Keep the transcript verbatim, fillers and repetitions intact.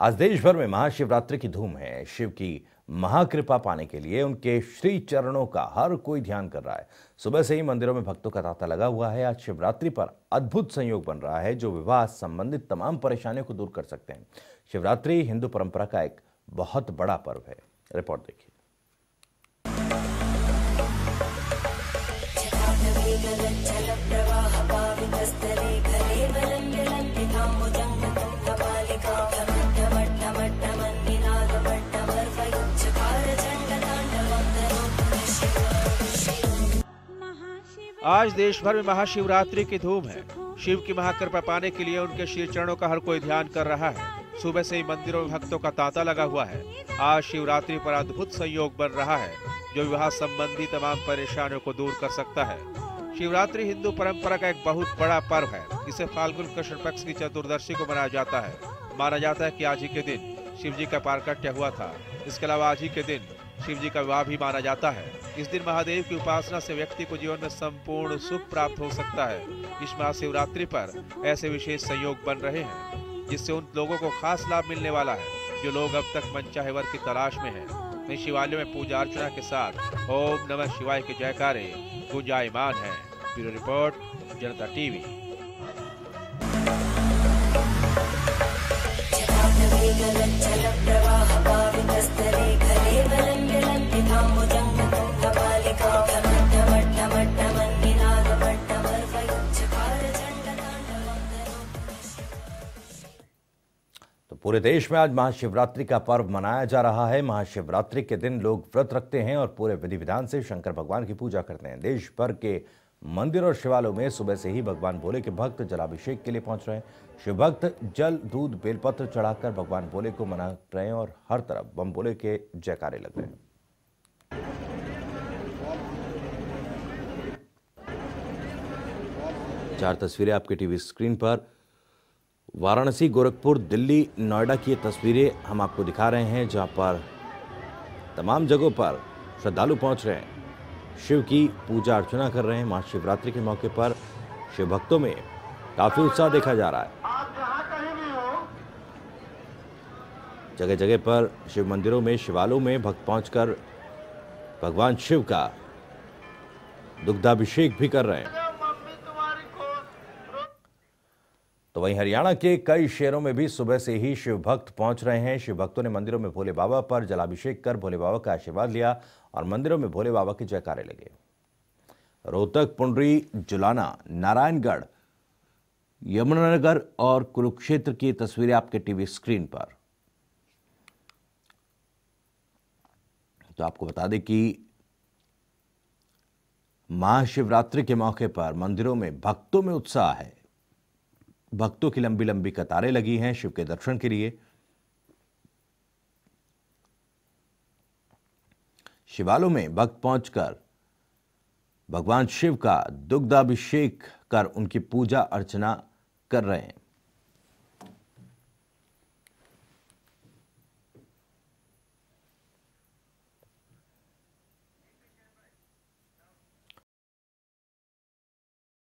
आज देश भर में महाशिवरात्रि की धूम है। शिव की महाकृपा पाने के लिए उनके श्री चरणों का हर कोई ध्यान कर रहा है। सुबह से ही मंदिरों में भक्तों का तांता लगा हुआ है। आज शिवरात्रि पर अद्भुत संयोग बन रहा है जो विवाह संबंधित तमाम परेशानियों को दूर कर सकते हैं। शिवरात्रि हिंदू परंपरा का एक बहुत बड़ा पर्व है। रिपोर्ट देखिए। आज देश भर में महाशिवरात्रि की धूम है। शिव की महाकृपा पाने के लिए उनके श्री चरणों का हर कोई ध्यान कर रहा है। सुबह से ही मंदिरों में भक्तों का तांता लगा हुआ है। आज शिवरात्रि पर अद्भुत संयोग बन रहा है जो विवाह संबंधी तमाम परेशानियों को दूर कर सकता है। शिवरात्रि हिंदू परंपरा का एक बहुत बड़ा पर्व है। इसे फाल्गुन कृष्ण पक्ष की चतुर्दशी को मनाया जाता है। माना जाता है कि आज ही के दिन शिव जी का पारकट्य हुआ था। इसके अलावा आज ही के दिन शिव जी का विवाह भी माना जाता है। इस दिन महादेव की उपासना से व्यक्ति को जीवन में संपूर्ण सुख प्राप्त हो सकता है। इस महाशिवरात्रि पर ऐसे विशेष संयोग बन रहे हैं जिससे उन लोगों को खास लाभ मिलने वाला है जो लोग अब तक मनचाहे वर की तलाश में हैं। वे शिवालय में पूजा अर्चना के साथ ओम नमः शिवाय के जयकारे गुंजायमान हैं। ब्यूरो रिपोर्ट, जनता टीवी। तो पूरे देश में आज महाशिवरात्रि का पर्व मनाया जा रहा है। महाशिवरात्रि के दिन लोग व्रत रखते हैं और पूरे विधि विधान से शंकर भगवान की पूजा करते हैं। देश भर के मंदिर और शिवालयों में सुबह से ही भगवान भोले के भक्त जलाभिषेक के लिए पहुंच रहे हैं। शिव भक्त जल दूध बेलपत्र चढ़ाकर भगवान भोले को मना रहे हैं और हर तरफ बम भोले के जयकारे लग रहे हैं। चार तस्वीरें आपके टीवी स्क्रीन पर। वाराणसी, गोरखपुर, दिल्ली, नोएडा की ये तस्वीरें हम आपको दिखा रहे हैं जहां पर तमाम जगहों पर श्रद्धालु पहुंच रहे हैं, शिव की पूजा अर्चना कर रहे हैं। महाशिवरात्रि के मौके पर शिव भक्तों में काफी उत्साह देखा जा रहा है। जगह जगह पर शिव मंदिरों में, शिवालयों में भक्त पहुंचकर भगवान शिव का दुग्धाभिषेक भी कर रहे हैं। तो वहीं हरियाणा के कई शहरों में भी सुबह से ही शिव भक्त पहुंच रहे हैं। शिव भक्तों ने मंदिरों में भोले बाबा पर जलाभिषेक कर भोले बाबा का आशीर्वाद लिया और मंदिरों में भोले बाबा के जयकारे लगे। रोहतक, पुंडरी, जुलाना, नारायणगढ़, यमुनानगर और कुरुक्षेत्र की तस्वीरें आपके टीवी स्क्रीन पर। तो आपको बता दें कि महाशिवरात्रि के मौके पर मंदिरों में भक्तों में उत्साह है। भक्तों की लंबी लंबी कतारें लगी हैं शिव के दर्शन के लिए। शिवालयों में भक्त पहुंचकर भगवान शिव का दुग्धाभिषेक कर उनकी पूजा अर्चना कर रहे हैं।